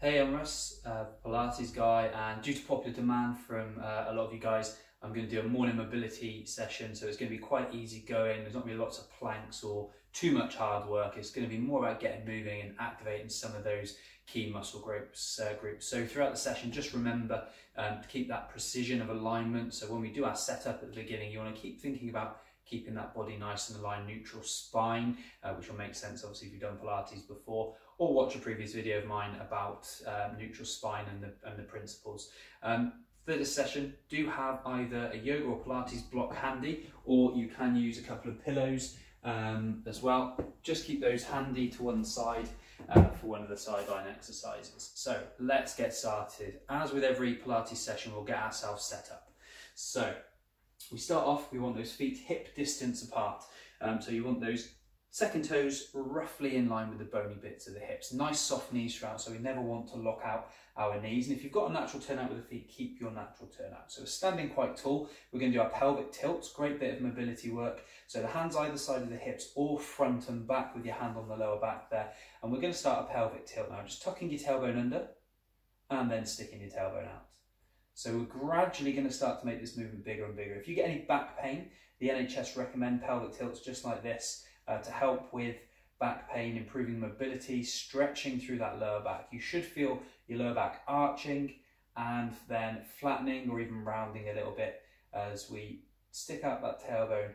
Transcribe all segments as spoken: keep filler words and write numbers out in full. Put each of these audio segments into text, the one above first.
Hey, I'm Russ, uh, Pilates Guy, and due to popular demand from uh, a lot of you guys, I'm going to do a morning mobility session, so it's going to be quite easy going. There's not going to be lots of planks or too much hard work. It's going to be more about getting moving and activating some of those key muscle groups. Uh, groups. So throughout the session, just remember um, to keep that precision of alignment. So when we do our setup at the beginning, you want to keep thinking about keeping that body nice and aligned, neutral spine, uh, which will make sense obviously if you've done Pilates before, or watch a previous video of mine about um, neutral spine and the, and the principles. Um, for this session, do have either a yoga or Pilates block handy, or you can use a couple of pillows um, as well. Just keep those handy to one side uh, for one of the sideline exercises. So let's get started. As with every Pilates session, we'll get ourselves set up. So we start off, we want those feet hip distance apart. Um, so you want those second toes roughly in line with the bony bits of the hips. Nice soft knees throughout, so we never want to lock out our knees. And if you've got a natural turnout with the feet, keep your natural turnout. So we're standing quite tall. We're going to do our pelvic tilts, great bit of mobility work. So the hands either side of the hips or front and back with your hand on the lower back there. And we're going to start a pelvic tilt now, just tucking your tailbone under and then sticking your tailbone out. So we're gradually going to start to make this movement bigger and bigger. If you get any back pain, the N H S recommend pelvic tilts just like this uh, to help with back pain, improving mobility, stretching through that lower back. You should feel your lower back arching and then flattening or even rounding a little bit as we stick out that tailbone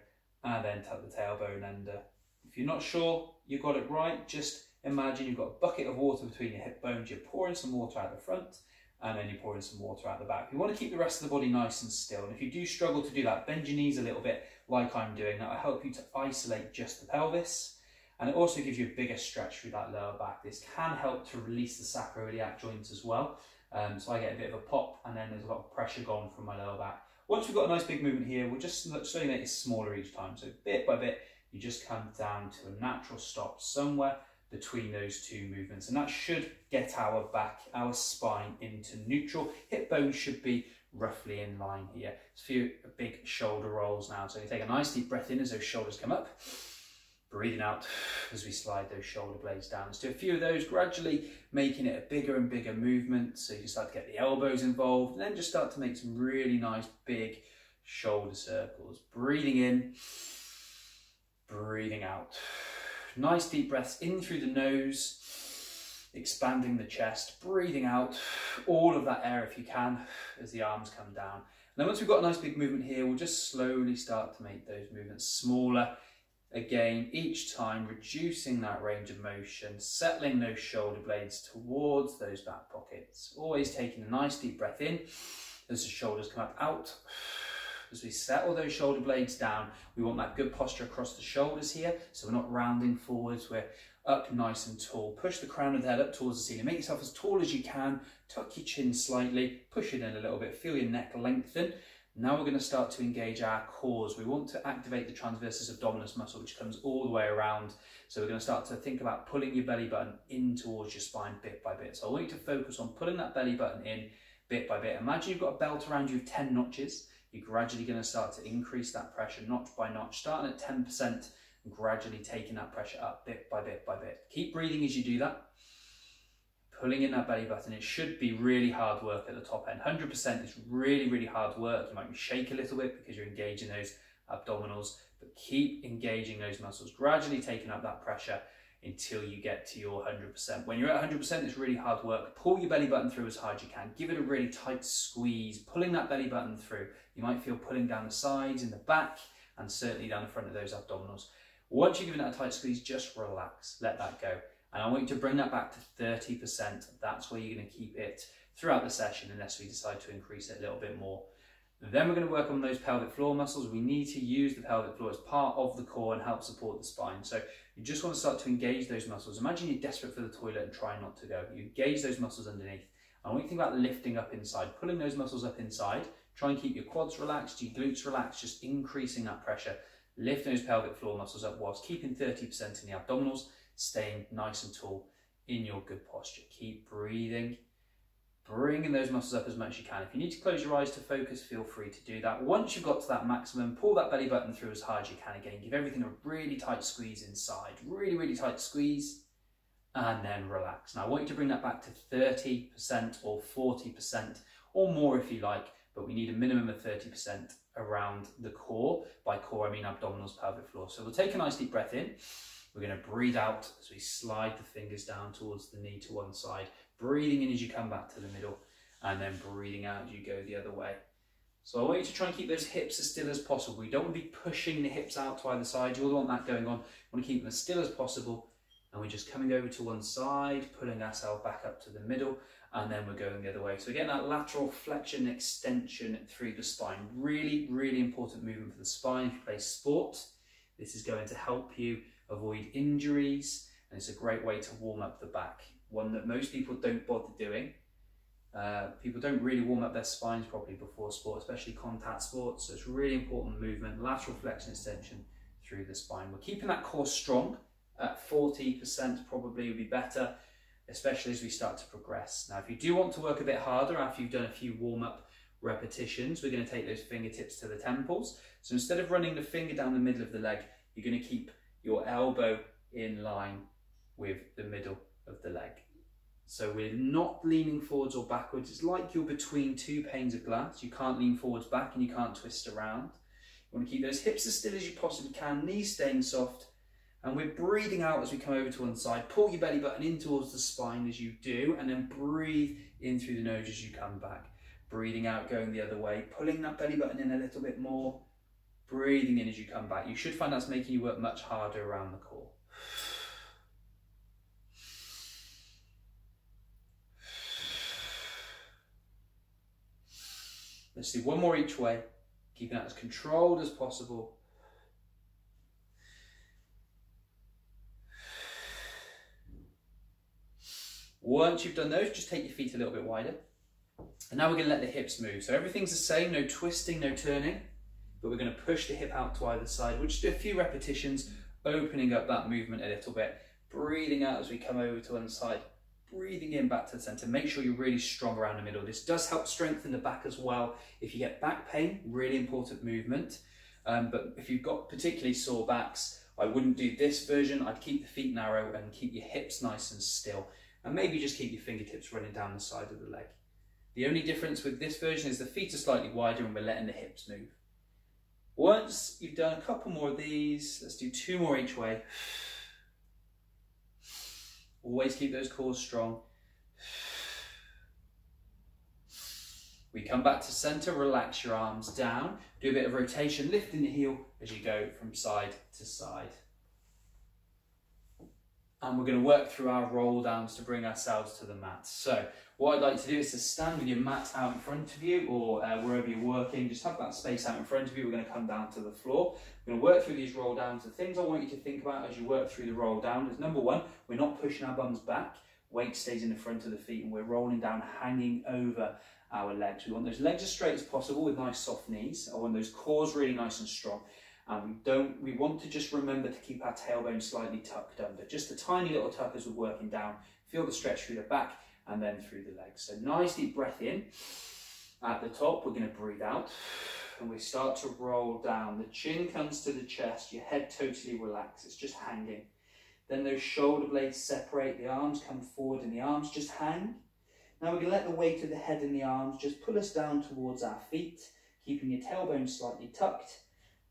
and then tuck the tailbone under. If you're not sure you got it right, just imagine you've got a bucket of water between your hip bones, you're pouring some water out the front, and then you pour in some water out the back. You want to keep the rest of the body nice and still. And if you do struggle to do that, bend your knees a little bit like I'm doing. That will help you to isolate just the pelvis. And it also gives you a bigger stretch through that lower back. This can help to release the sacroiliac joints as well. Um, so I get a bit of a pop and then there's a lot of pressure gone from my lower back. Once we've got a nice big movement here, we'll just slowly make it smaller each time. So bit by bit, you just come down to a natural stop somewhere between those two movements, and that should get our back, our spine into neutral. Hip bones should be roughly in line here. It's a few big shoulder rolls now. So you take a nice deep breath in as those shoulders come up, breathing out as we slide those shoulder blades down. Let's do a few of those, gradually making it a bigger and bigger movement. So you start to get the elbows involved, and then just start to make some really nice big shoulder circles. Breathing in, breathing out. Nice deep breaths in through the nose, expanding the chest, breathing out all of that air if you can as the arms come down. And then once we've got a nice big movement here, we'll just slowly start to make those movements smaller again each time, reducing that range of motion, settling those shoulder blades towards those back pockets. Always taking a nice deep breath in as the shoulders come up, out. As we settle those shoulder blades down, we want that good posture across the shoulders here. So we're not rounding forwards, we're up nice and tall. Push the crown of the head up towards the ceiling. Make yourself as tall as you can. Tuck your chin slightly, push it in a little bit, feel your neck lengthen. Now we're going to start to engage our cores. We want to activate the transversus abdominis muscle, which comes all the way around. So we're going to start to think about pulling your belly button in towards your spine bit by bit. So I want you to focus on pulling that belly button in bit by bit. Imagine you've got a belt around you with ten notches. You're gradually going to start to increase that pressure notch by notch, starting at ten percent and gradually taking that pressure up bit by bit by bit. Keep breathing as you do that, pulling in that belly button. It should be really hard work at the top end. one hundred percent is really, really hard work. You might shake a little bit because you're engaging those abdominals, but keep engaging those muscles, gradually taking up that pressure until you get to your one hundred percent. When you're at one hundred percent, it's really hard work. Pull your belly button through as hard as you can. Give it a really tight squeeze, pulling that belly button through. You might feel pulling down the sides and the back, and certainly down the front of those abdominals. Once you've given that a tight squeeze, just relax, let that go. And I want you to bring that back to thirty percent. That's where you're gonna keep it throughout the session, unless we decide to increase it a little bit more. Then we're going to work on those pelvic floor muscles. We need to use the pelvic floor as part of the core and help support the spine. So you just want to start to engage those muscles. Imagine you're desperate for the toilet and try not to go. You engage those muscles underneath. I want you to think about lifting up inside, pulling those muscles up inside. Try and keep your quads relaxed, your glutes relaxed, just increasing that pressure. Lift those pelvic floor muscles up whilst keeping thirty percent in the abdominals, staying nice and tall in your good posture. Keep breathing. Bringing those muscles up as much as you can. If you need to close your eyes to focus, feel free to do that. Once you've got to that maximum, pull that belly button through as hard as you can again. Give everything a really tight squeeze inside. Really, really tight squeeze. and then relax. Now I want you to bring that back to thirty percent or forty percent or more if you like, but we need a minimum of thirty percent around the core. By core, I mean abdominals, pelvic floor. So we'll take a nice deep breath in. We're going to breathe out as we slide the fingers down towards the knee to one side, breathing in as you come back to the middle, and then breathing out as you go the other way. So I want you to try and keep those hips as still as possible. You don't want to be pushing the hips out to either side. You all want that going on. You want to keep them as still as possible. And we're just coming over to one side, pulling ourselves back up to the middle, and then we're going the other way. So again, that lateral flexion extension through the spine. Really, really important movement for the spine. If you play sport, this is going to help you avoid injuries, and it's a great way to warm up the back. One that most people don't bother doing. Uh, people don't really warm up their spines properly before sport, especially contact sports. So it's really important movement, lateral flexion extension through the spine. We're keeping that core strong at forty percent probably would be better, especially as we start to progress. Now, if you do want to work a bit harder after you've done a few warm-up repetitions, we're going to take those fingertips to the temples. So instead of running the finger down the middle of the leg, you're going to keep your elbow in line with the middle of the leg. So we're not leaning forwards or backwards. It's like you're between two panes of glass. You can't lean forwards back and you can't twist around. You want to keep those hips as still as you possibly can, knees staying soft. And we're breathing out as we come over to one side. Pull your belly button in towards the spine as you do, and then breathe in through the nose as you come back. Breathing out, going the other way, pulling that belly button in a little bit more. Breathing in as you come back. You should find that's making you work much harder around the core. Let's do one more each way, keeping that as controlled as possible. Once you've done those, just take your feet a little bit wider. And now we're going to let the hips move. So everything's the same, no twisting, no turning, but we're going to push the hip out to either side. We'll just do a few repetitions, opening up that movement a little bit, breathing out as we come over to one side, breathing in back to the center. Make sure you're really strong around the middle. This does help strengthen the back as well. If you get back pain, really important movement. Um, but if you've got particularly sore backs, I wouldn't do this version. I'd keep the feet narrow and keep your hips nice and still. And maybe just keep your fingertips running down the side of the leg. The only difference with this version is the feet are slightly wider and we're letting the hips move. Once you've done a couple more of these, let's do two more each way. Always keep those cores strong. We come back to center, relax your arms down, do a bit of rotation, lifting the heel as you go from side to side. And we're going to work through our roll downs to bring ourselves to the mat. So what I'd like to do is to stand with your mat out in front of you, or uh, wherever you're working, just have that space out in front of you. We're going to come down to the floor. We're going to work through these roll downs. The things I want you to think about as you work through the roll down is, number one, we're not pushing our bums back. Weight stays in the front of the feet and we're rolling down, hanging over our legs. We want those legs as straight as possible with nice soft knees. I want those cores really nice and strong. And we don't, we want to just remember to keep our tailbone slightly tucked under, just a tiny little tuck as we're working down. Feel the stretch through the back and then through the legs. So nice deep breath in at the top. We're going to breathe out and we start to roll down. The chin comes to the chest, your head totally relaxed. It's just hanging. Then those shoulder blades separate, the arms come forward and the arms just hang. Now we're going to let the weight of the head and the arms just pull us down towards our feet, keeping your tailbone slightly tucked.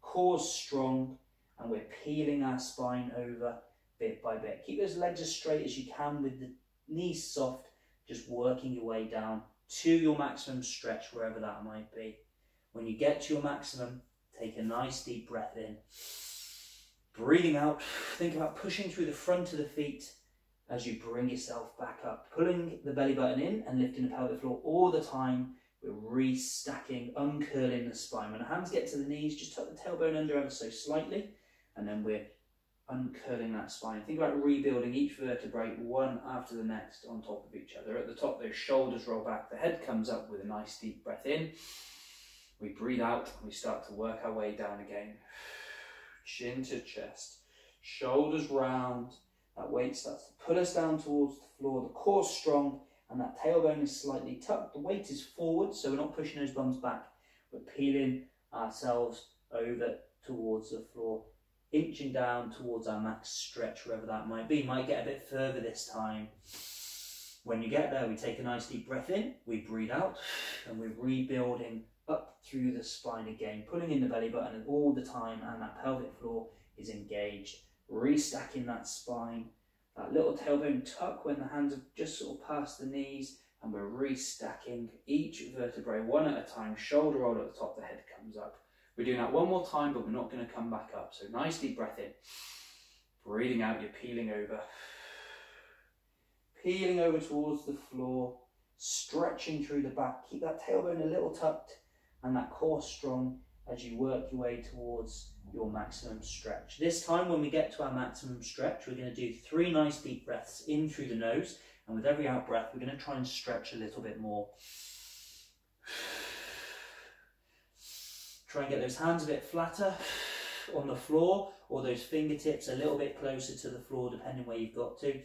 Core strong, and we're peeling our spine over bit by bit. Keep those legs as straight as you can with the knees soft, just working your way down to your maximum stretch, wherever that might be. When you get to your maximum, take a nice deep breath in. Breathing out, think about pushing through the front of the feet as you bring yourself back up, pulling the belly button in and lifting the pelvic floor all the time. We're restacking, uncurling the spine. When the hands get to the knees, just tuck the tailbone under ever so slightly, and then we're uncurling that spine. Think about rebuilding each vertebrae one after the next on top of each other. At the top, those shoulders roll back, the head comes up with a nice deep breath in. We breathe out and we start to work our way down again. Chin to chest, shoulders round. That weight starts to pull us down towards the floor, the core strong, and that tailbone is slightly tucked. The weight is forward, so we're not pushing those bums back. We're peeling ourselves over towards the floor. inching down towards our max stretch, wherever that might be. Might get a bit further this time. When you get there, we take a nice deep breath in, we breathe out, and we're rebuilding up through the spine again, pulling in the belly button all the time, and that pelvic floor is engaged. Restacking that spine, that little tailbone tuck when the hands have just sort of past the knees, and we're restacking each vertebrae one at a time, shoulder roll at the top, the head comes up. We're doing that one more time, but we're not going to come back up. So nice deep breath in, breathing out, you're peeling over. Peeling over towards the floor, stretching through the back. Keep that tailbone a little tucked and that core strong as you work your way towards your maximum stretch. This time when we get to our maximum stretch, we're going to do three nice deep breaths in through the nose. And with every out breath, we're going to try and stretch a little bit more. Try and get those hands a bit flatter on the floor, or those fingertips a little bit closer to the floor, depending where you've got to.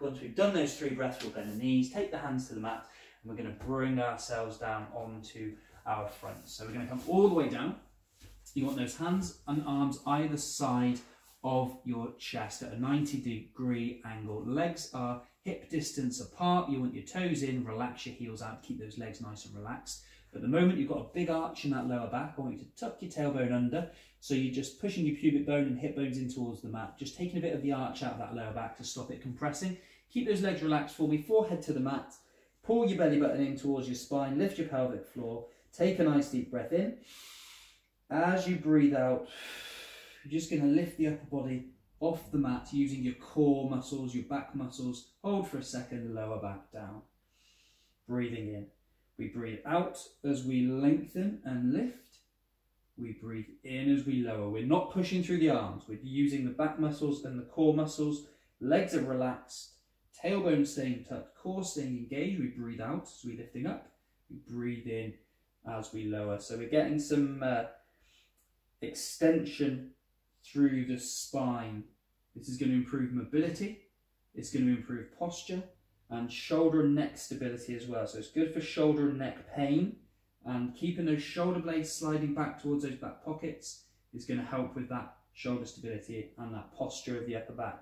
Once we've done those three breaths, we'll bend the knees, take the hands to the mat, and we're going to bring ourselves down onto our front. So we're going to come all the way down. You want those hands and arms either side of your chest at a ninety degree angle. Legs are hip distance apart. You want your toes in, relax your heels out, keep those legs nice and relaxed. At the moment, you've got a big arch in that lower back. I want you to tuck your tailbone under. So you're just pushing your pubic bone and hip bones in towards the mat. Just taking a bit of the arch out of that lower back to stop it compressing. Keep those legs relaxed for me. Forehead to the mat. Pull your belly button in towards your spine. Lift your pelvic floor. Take a nice deep breath in. As you breathe out, you're just going to lift the upper body off the mat using your core muscles, your back muscles. Hold for a second, lower back down. Breathing in. We breathe out as we lengthen and lift. We breathe in as we lower. We're not pushing through the arms. We're using the back muscles and the core muscles. Legs are relaxed. Tailbone staying tucked. Core staying engaged. We breathe out as we're lifting up. We breathe in as we lower. So we're getting some uh, extension through the spine. This is going to improve mobility. It's going to improve posture. And shoulder and neck stability as well. So it's good for shoulder and neck pain, and keeping those shoulder blades sliding back towards those back pockets is going to help with that shoulder stability and that posture of the upper back.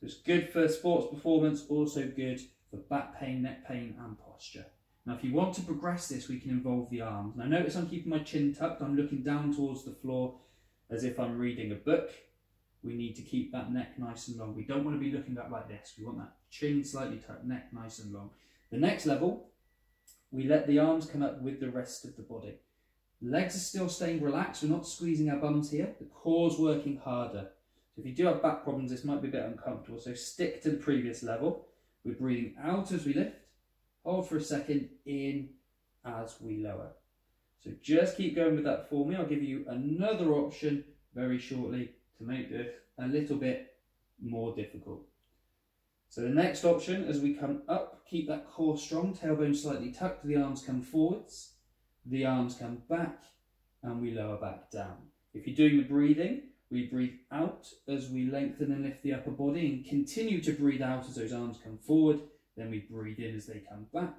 So it's good for sports performance, also good for back pain, neck pain and posture. Now if you want to progress this, we can involve the arms. Now notice I'm keeping my chin tucked, I'm looking down towards the floor as if I'm reading a book. We need to keep that neck nice and long. We don't want to be looking up like this. We want that chin slightly tucked, neck nice and long. The next level, we let the arms come up with the rest of the body. Legs are still staying relaxed. We're not squeezing our bums here. The core's working harder. So if you do have back problems, this might be a bit uncomfortable. So stick to the previous level. We're breathing out as we lift. Hold for a second, in as we lower. So just keep going with that for me. I'll give you another option very shortly to make this a little bit more difficult. So the next option, as we come up, keep that core strong, tailbone slightly tucked, the arms come forwards, the arms come back, and we lower back down. If you're doing the breathing, we breathe out as we lengthen and lift the upper body, and continue to breathe out as those arms come forward, then we breathe in as they come back,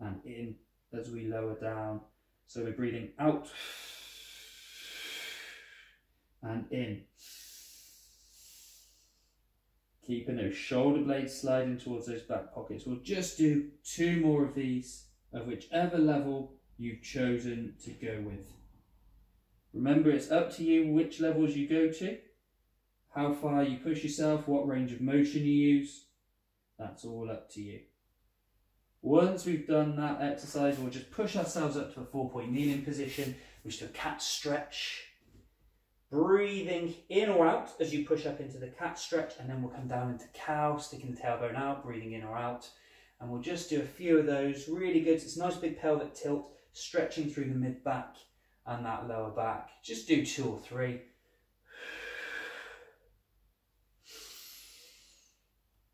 and in as we lower down. So we're breathing out, and in. Keeping those shoulder blades sliding towards those back pockets. We'll just do two more of these, of whichever level you've chosen to go with. Remember, it's up to you which levels you go to, how far you push yourself, what range of motion you use. That's all up to you. Once we've done that exercise, we'll just push ourselves up to a four-point kneeling position, which is a cat stretch. Breathing in or out as you push up into the cat stretch, and then we'll come down into cow, sticking the tailbone out, breathing in or out. And we'll just do a few of those. Really good. It's a nice big pelvic tilt, stretching through the mid back and that lower back. Just do two or three.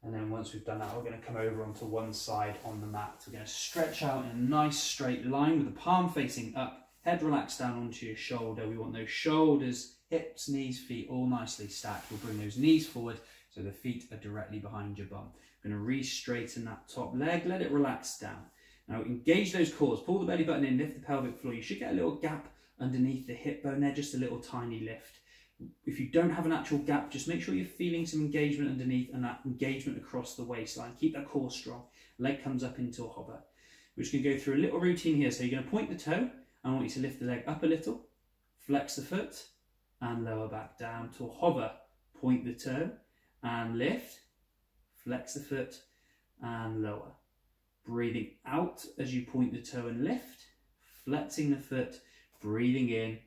And then once we've done that, we're going to come over onto one side on the mat. We're going to stretch out in a nice straight line with the palm facing up, head relaxed down onto your shoulder. We want those shoulders, hips, knees, feet all nicely stacked. We'll bring those knees forward so the feet are directly behind your bum. I'm going to re-straighten that top leg, let it relax down. Now engage those cores, pull the belly button in, lift the pelvic floor. You should get a little gap underneath the hip bone there, just a little tiny lift. If you don't have an actual gap, just make sure you're feeling some engagement underneath and that engagement across the waistline. Keep that core strong. Leg comes up into a hobber. We're just going to go through a little routine here. So you're going to point the toe. I want you to lift the leg up a little, flex the foot, and lower back down to a hover. Point the toe and lift, flex the foot and lower. Breathing out as you point the toe and lift, flexing the foot, breathing in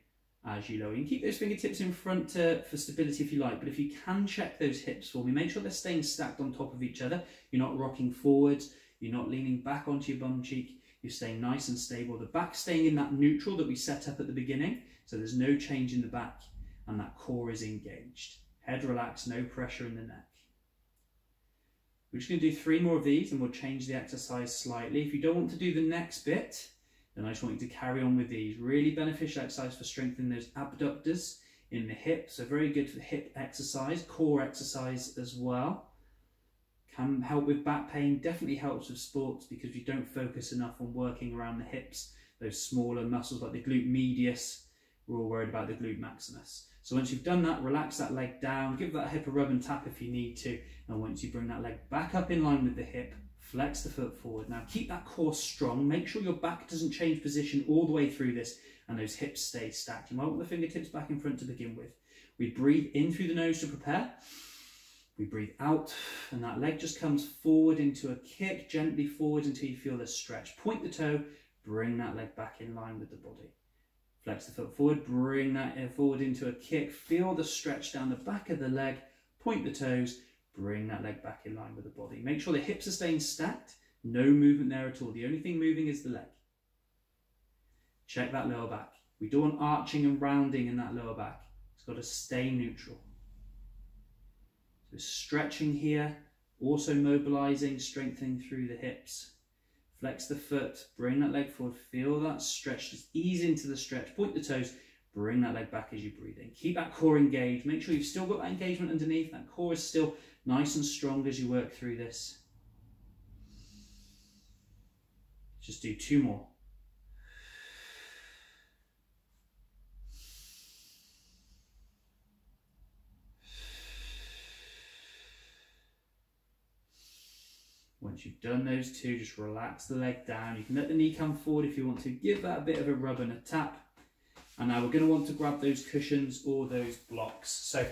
as you lower. You can keep those fingertips in front uh, for stability if you like, but if you can, check those hips for me. Make sure they're staying stacked on top of each other. You're not rocking forwards. You're not leaning back onto your bum cheek. You're staying nice and stable. The back staying in that neutral that we set up at the beginning. So there's no change in the back and that core is engaged. Head relaxed, no pressure in the neck. We're just going to do three more of these and we'll change the exercise slightly. If you don't want to do the next bit, then I just want you to carry on with these. Really beneficial exercise for strengthening those abductors in the hips. So very good for hip exercise, core exercise as well. Can help with back pain, definitely helps with sports because you don't focus enough on working around the hips. Those smaller muscles like the glute medius, we're all worried about the glute maximus. So once you've done that, relax that leg down, give that hip a rub and tap if you need to. And once you bring that leg back up in line with the hip, flex the foot forward. Now keep that core strong. Make sure your back doesn't change position all the way through this and those hips stay stacked. You might want the fingertips back in front to begin with. We breathe in through the nose to prepare. We breathe out and that leg just comes forward into a kick, gently forward until you feel the stretch. Point the toe, bring that leg back in line with the body. Flex the foot forward, bring that forward into a kick, feel the stretch down the back of the leg, point the toes, bring that leg back in line with the body. Make sure the hips are staying stacked, no movement there at all. The only thing moving is the leg. Check that lower back. We don't want arching and rounding in that lower back. It's got to stay neutral. So stretching here, also mobilizing, strengthening through the hips. Flex the foot, bring that leg forward, feel that stretch, just ease into the stretch, point the toes, bring that leg back as you breathe in. Keep that core engaged, make sure you've still got that engagement underneath, that core is still nice and strong as you work through this. Just do two more. Once you've done those two, just relax the leg down. You can let the knee come forward if you want to. Give that a bit of a rub and a tap. And now we're going to want to grab those cushions or those blocks. So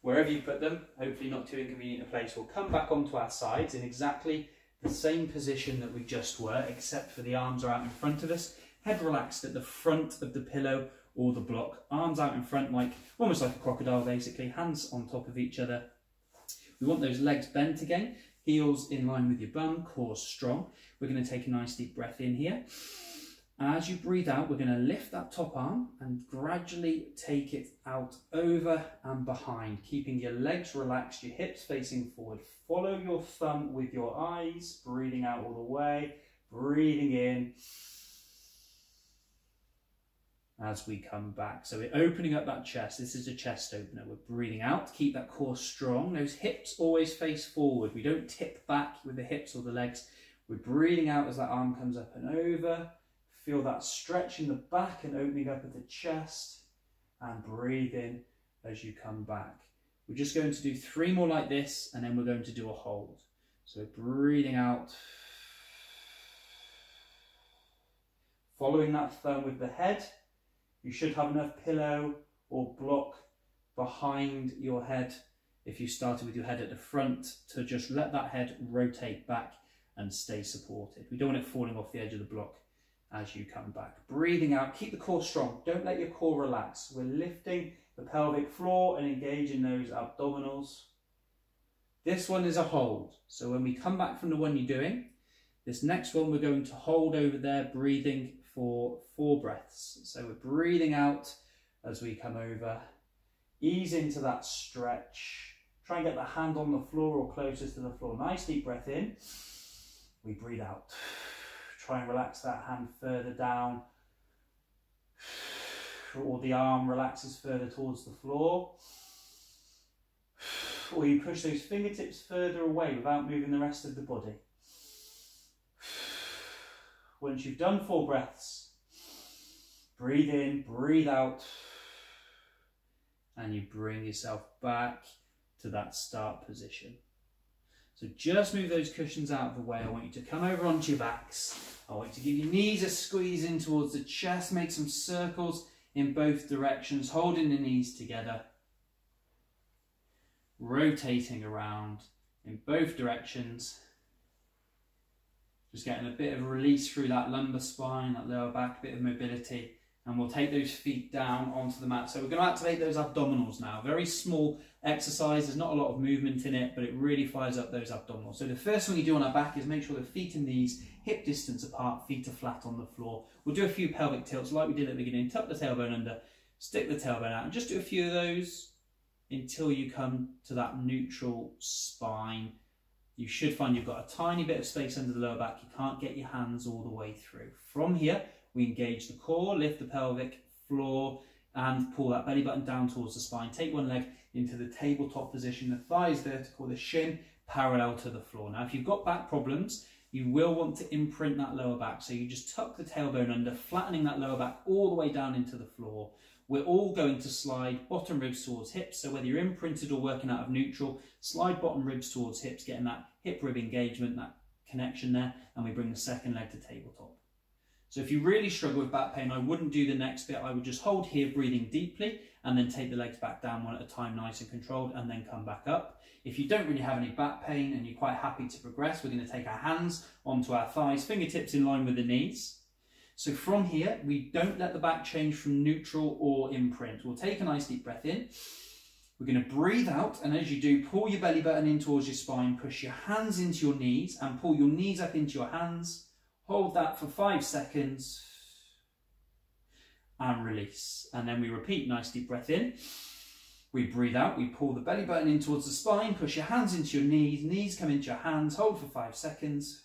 wherever you put them, hopefully not too inconvenient a place, we'll come back onto our sides in exactly the same position that we just were, except for the arms are out in front of us. Head relaxed at the front of the pillow or the block. Arms out in front, like almost like a crocodile basically. Hands on top of each other. We want those legs bent again. Heels in line with your bum, core strong. We're going to take a nice deep breath in here. As you breathe out, we're going to lift that top arm and gradually take it out over and behind, keeping your legs relaxed, your hips facing forward. Follow your thumb with your eyes, breathing out all the way, breathing in as we come back. So we're opening up that chest. This is a chest opener. We're breathing out, keep that core strong. Those hips always face forward. We don't tip back with the hips or the legs. We're breathing out as that arm comes up and over. Feel that stretch in the back and opening up of the chest and breathe in as you come back. We're just going to do three more like this and then we're going to do a hold. So breathing out, following that thumb with the head. You should have enough pillow or block behind your head. If you started with your head at the front, to just let that head rotate back and stay supported. We don't want it falling off the edge of the block as you come back. Breathing out, keep the core strong. Don't let your core relax. We're lifting the pelvic floor and engaging those abdominals. This one is a hold. So when we come back from the one you're doing, this next one we're going to hold over there, breathing for four breaths. So we're breathing out as we come over, ease into that stretch. Try and get the hand on the floor or closest to the floor. Nice deep breath in. We breathe out. Try and relax that hand further down, or the arm relaxes further towards the floor. Or you push those fingertips further away without moving the rest of the body. Once you've done four breaths, Breathe in, breathe out, and you bring yourself back to that start position. So just move those cushions out of the way. I want you to come over onto your backs. I want you to give your knees a squeeze in towards the chest. Make some circles in both directions, holding the knees together. Rotating around in both directions. Just getting a bit of release through that lumbar spine, that lower back, a bit of mobility. And we'll take those feet down onto the mat. So we're going to activate those abdominals now. Very small exercise. There's not a lot of movement in it, but it really fires up those abdominals. So the first thing you do on our back is make sure the feet and knees hip distance apart, feet are flat on the floor. We'll do a few pelvic tilts like we did at the beginning. Tuck the tailbone under, stick the tailbone out, and just do a few of those until you come to that neutral spine. You should find you've got a tiny bit of space under the lower back. You can't get your hands all the way through. From here, we engage the core, lift the pelvic floor, and pull that belly button down towards the spine. Take one leg into the tabletop position, the thighs vertical, the shin parallel to the floor. Now, if you've got back problems, you will want to imprint that lower back. So you just tuck the tailbone under, flattening that lower back all the way down into the floor. We're all going to slide bottom ribs towards hips. So whether you're imprinted or working out of neutral, slide bottom ribs towards hips, getting that hip rib engagement, that connection there, and we bring the second leg to tabletop. So if you really struggle with back pain, I wouldn't do the next bit. I would just hold here, breathing deeply, and then take the legs back down one at a time, nice and controlled, and then come back up. If you don't really have any back pain and you're quite happy to progress, we're going to take our hands onto our thighs, fingertips in line with the knees. So from here, we don't let the back change from neutral or imprint. We'll take a nice deep breath in. We're going to breathe out, and as you do, pull your belly button in towards your spine, push your hands into your knees, and pull your knees up into your hands. Hold that for five seconds and release. And then we repeat, nice deep breath in. We breathe out, we pull the belly button in towards the spine, push your hands into your knees, knees come into your hands, hold for five seconds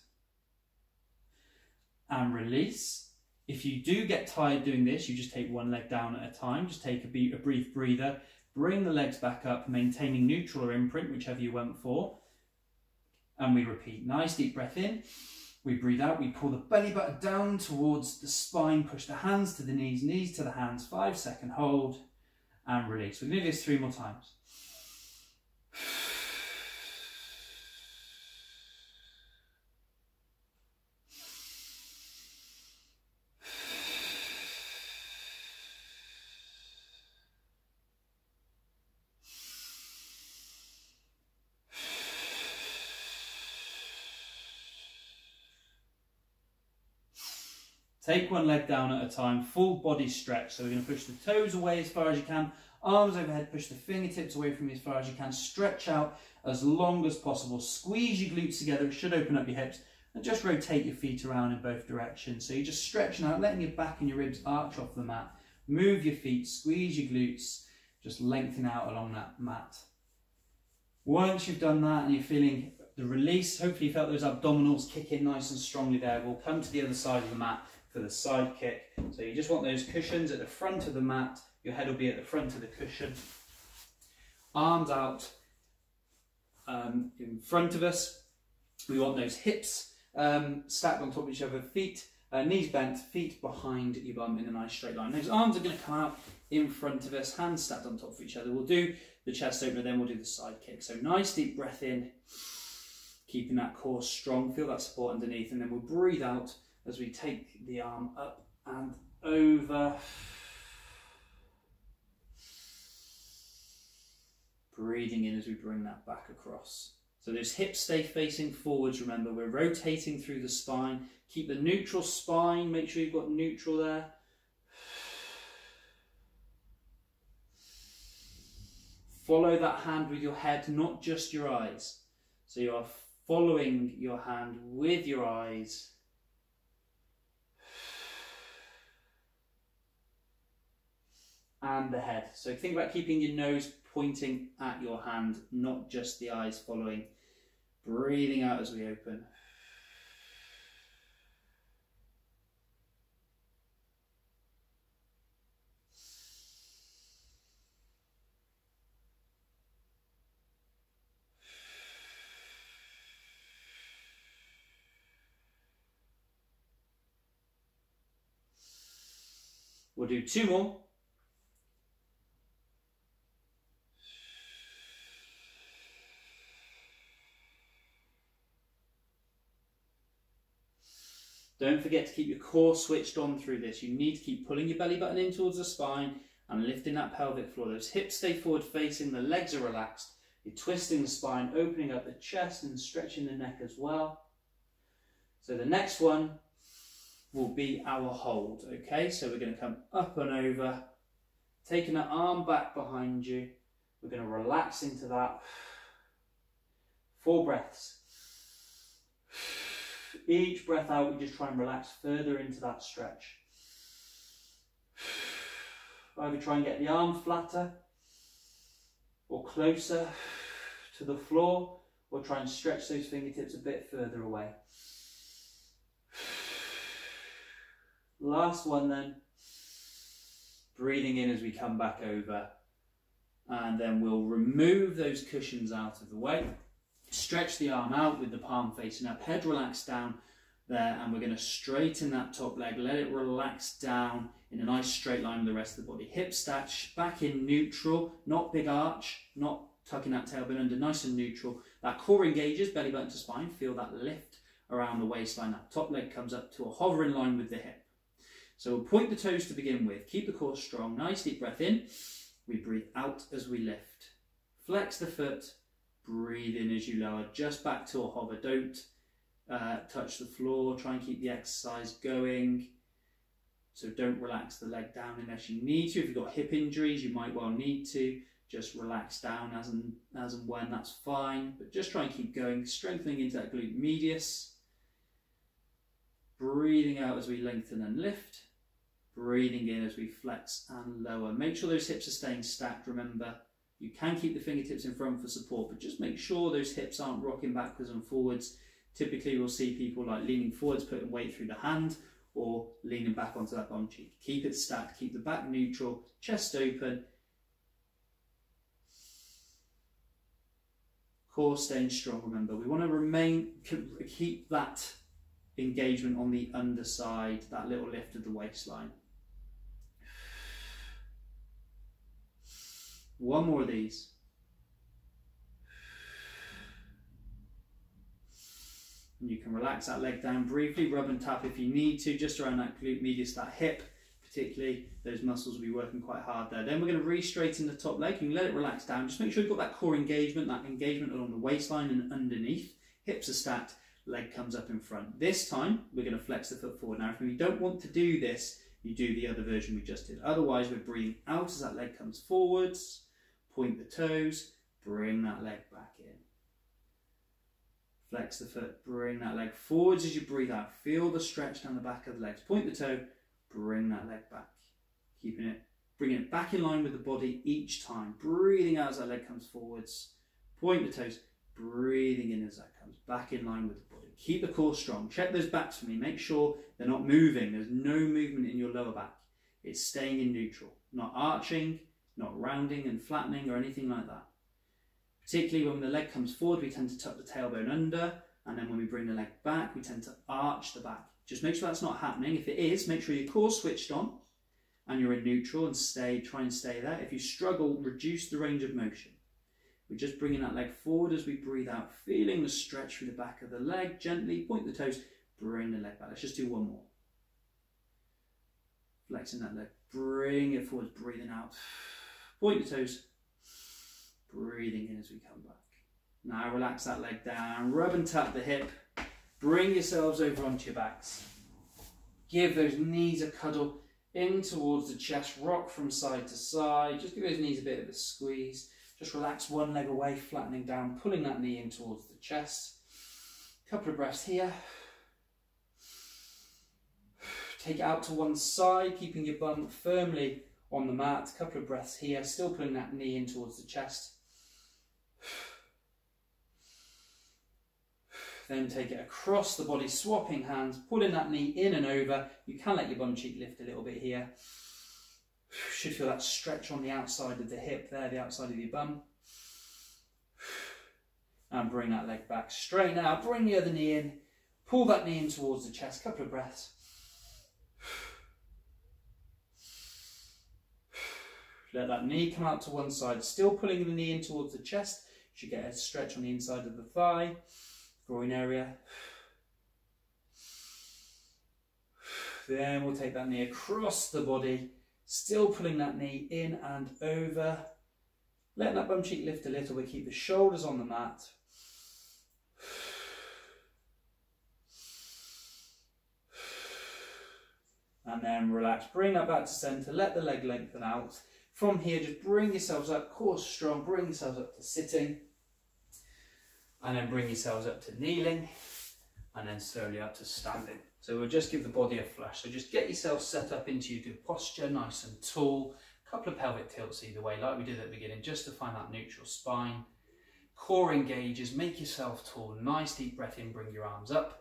and release. If you do get tired doing this, you just take one leg down at a time, just take a, beat, a brief breather, bring the legs back up, maintaining neutral or imprint, whichever you went for. And we repeat, nice deep breath in. We breathe out, we pull the belly button down towards the spine, push the hands to the knees, knees to the hands, five second hold and release. We're going to do this three more times. Take one leg down at a time, full body stretch. So we're going to push the toes away as far as you can, arms overhead, push the fingertips away from you as far as you can, stretch out as long as possible, squeeze your glutes together, it should open up your hips, and just rotate your feet around in both directions. So you're just stretching out, letting your back and your ribs arch off the mat. Move your feet, squeeze your glutes, just lengthen out along that mat. Once you've done that and you're feeling the release, hopefully you felt those abdominals kick in nice and strongly there, we'll come to the other side of the mat for the side kick. So you just want those cushions at the front of the mat, your head will be at the front of the cushion, arms out um, in front of us. We want those hips um, stacked on top of each other, feet, uh, knees bent, feet behind your bum in a nice straight line. Those arms are going to come out in front of us, hands stacked on top of each other. We'll do the chest opener, then we'll do the side kick. So nice deep breath in, keeping that core strong, feel that support underneath, and then we'll breathe out as we take the arm up and over. Breathing in as we bring that back across. So those hips stay facing forwards, remember, we're rotating through the spine. Keep the neutral spine, make sure you've got neutral there. Follow that hand with your head, not just your eyes. So you are following your hand with your eyes. And the head. So think about keeping your nose pointing at your hand, not just the eyes following. Breathing out as we open. We'll do two more. Don't forget to keep your core switched on through this. You need to keep pulling your belly button in towards the spine and lifting that pelvic floor. Those hips stay forward facing, the legs are relaxed. You're twisting the spine, opening up the chest and stretching the neck as well. So the next one will be our hold, okay? So we're gonna come up and over, taking that arm back behind you. We're gonna relax into that. Four breaths. Each breath out, we just try and relax further into that stretch. Either try and get the arm flatter or closer to the floor, or try and stretch those fingertips a bit further away. Last one then, breathing in as we come back over, and then we'll remove those cushions out of the way. Stretch the arm out with the palm facing up, head relaxed down there, and we're going to straighten that top leg, let it relax down in a nice straight line with the rest of the body. Hip stash, back in neutral, not big arch, not tucking that tailbone under, nice and neutral. That core engages, belly button to spine, feel that lift around the waistline. That top leg comes up to a hovering line with the hip. So we'll point the toes to begin with, keep the core strong, nice deep breath in, we breathe out as we lift. Flex the foot. Breathe in as you lower, just back to a hover. Don't uh, touch the floor. Try and keep the exercise going. So don't relax the leg down unless you need to. If you've got hip injuries, you might well need to. Just relax down as and, as and when, that's fine. But just try and keep going, strengthening into that glute medius. Breathing out as we lengthen and lift. Breathing in as we flex and lower. Make sure those hips are staying stacked, remember. You can keep the fingertips in front for support, but just make sure those hips aren't rocking backwards and forwards. Typically, we'll see people like leaning forwards, putting weight through the hand, or leaning back onto that bum cheek. Keep it stacked, keep the back neutral, chest open, core staying strong, remember. We want to remain, keep that engagement on the underside, that little lift of the waistline. One more of these. And you can relax that leg down briefly, rub and tap if you need to, just around that glute medius, that hip particularly. Those muscles will be working quite hard there. Then we're going to re-straighten the top leg. You can let it relax down. Just make sure you've got that core engagement, that engagement along the waistline and underneath. Hips are stacked, leg comes up in front. This time, we're going to flex the foot forward. Now, if you don't want to do this, you do the other version we just did. Otherwise, we're breathing out as that leg comes forwards. Point the toes, bring that leg back in. Flex the foot, bring that leg forwards as you breathe out. Feel the stretch down the back of the legs. Point the toe, bring that leg back. Keeping it, bringing it back in line with the body each time. Breathing out as that leg comes forwards. Point the toes, breathing in as that comes back in line with the body. Keep the core strong. Check those backs for me. Make sure they're not moving. There's no movement in your lower back. It's staying in neutral, not arching, not rounding and flattening or anything like that. Particularly when the leg comes forward, we tend to tuck the tailbone under, and then when we bring the leg back, we tend to arch the back. Just make sure that's not happening. If it is, make sure your core's switched on and you're in neutral and stay, try and stay there. If you struggle, reduce the range of motion. We're just bringing that leg forward as we breathe out, feeling the stretch through the back of the leg, gently point the toes, bring the leg back. Let's just do one more. Flexing that leg, bring it forward, breathing out. Point the toes, breathing in as we come back. Now relax that leg down, rub and tap the hip, bring yourselves over onto your backs. Give those knees a cuddle in towards the chest, rock from side to side, just give those knees a bit of a squeeze. Just relax one leg away, flattening down, pulling that knee in towards the chest. Couple of breaths here. Take it out to one side, keeping your bum firmly on the mat, a couple of breaths here, still pulling that knee in towards the chest. Then take it across the body, swapping hands, pulling that knee in and over. You can let your bum cheek lift a little bit here. Should feel that stretch on the outside of the hip there, the outside of your bum. And bring that leg back, straighten out, bring the other knee in, pull that knee in towards the chest, couple of breaths. Let that knee come out to one side, still pulling the knee in towards the chest. You should get a stretch on the inside of the thigh, groin area. Then we'll take that knee across the body, still pulling that knee in and over. Let that bum cheek lift a little. We keep the shoulders on the mat. And then relax, bring that back to center, let the leg lengthen out. From here, just bring yourselves up, core strong, bring yourselves up to sitting. And then bring yourselves up to kneeling. And then slowly up to standing. So we'll just give the body a flush. So just get yourself set up into your good posture, nice and tall. A couple of pelvic tilts either way, like we did at the beginning, just to find that neutral spine. Core engages, make yourself tall. Nice deep breath in, bring your arms up.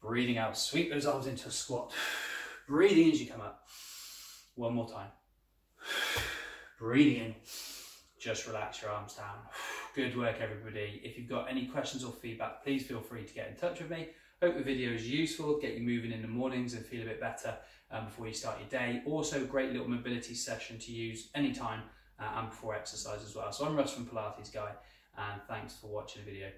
Breathing out, sweep those arms into a squat. Breathing in as you come up. One more time. Breathing in, just relax your arms down. Good work, everybody. If you've got any questions or feedback, please feel free to get in touch with me. Hope the video is useful, get you moving in the mornings and feel a bit better um, before you start your day. Also, great little mobility session to use anytime uh, and before exercise as well. So I'm Russ from Pilates Guy, and thanks for watching the video.